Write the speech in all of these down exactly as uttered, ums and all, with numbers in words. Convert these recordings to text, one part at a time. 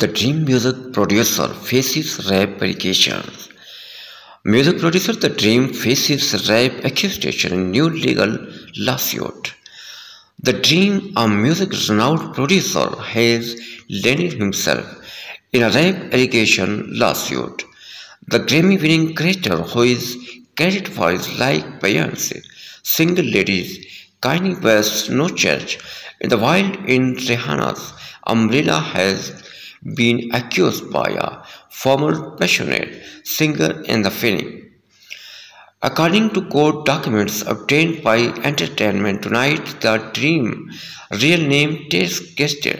The Dream music producer faces rape allegations. Music producer The Dream faces rape accusation in new legal lawsuit. The Dream, a music-renowned producer, has landed himself in a rape allegation lawsuit. The Grammy-winning creator, who is credited for his like Beyoncé, Single Ladies, Kanye West, No Church in the Wild, in Rihanna's Umbrella, has been accused by a former passionate singer in the film. According to court documents obtained by Entertainment Tonight, The Dream, real name Tess Kester,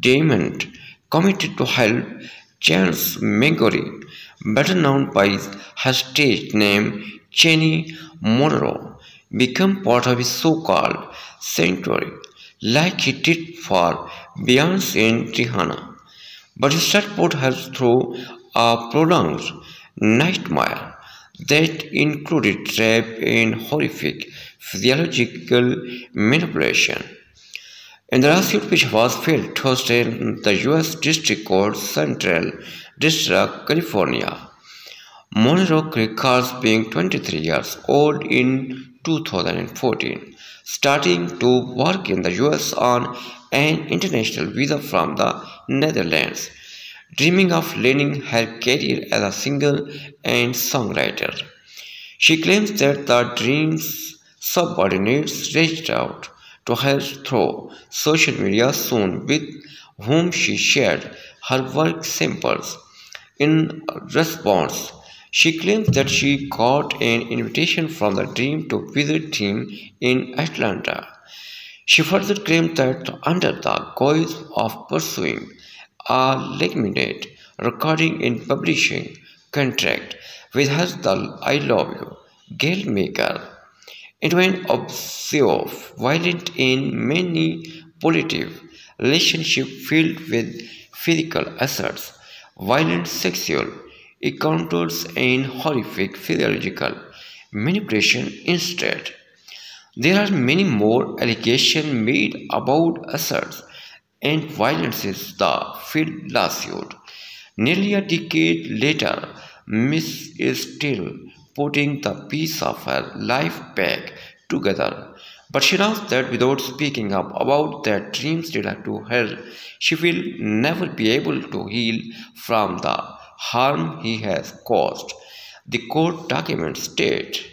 Damon, committed to help Chance McGorry, better known by her stage name Cheney Morro, become part of his so-called sanctuary, like he did for Beyoncé and Rihanna. But he set put her through a prolonged nightmare that included rape and horrific physiological manipulation. In the lawsuit, which was filed Thursday in the U S District Court, Central District, California, Monroe records being twenty-three years old in two thousand fourteen, starting to work in the U S on an international visa from the Netherlands, dreaming of landing her career as a singer and songwriter. She claims that The Dream's subordinates reached out to her through social media soon, with whom she shared her work samples. In response, she claims that she got an invitation from The Dream to visit him in Atlanta. She further claimed that under the guise of pursuing a legitimate recording and publishing contract with her the I Love You Girl maker, into an obsessive, violent, and manipulative relationship filled with physical assaults, violent sexual encounters, and horrific physiological manipulation instead. There are many more allegations made about assaults and violences that filed lawsuit. Nearly a decade later, Miss is still putting the piece of her life back together. But she knows that without speaking up about the dreams related to her, she will never be able to heal from the harm he has caused. The court documents state.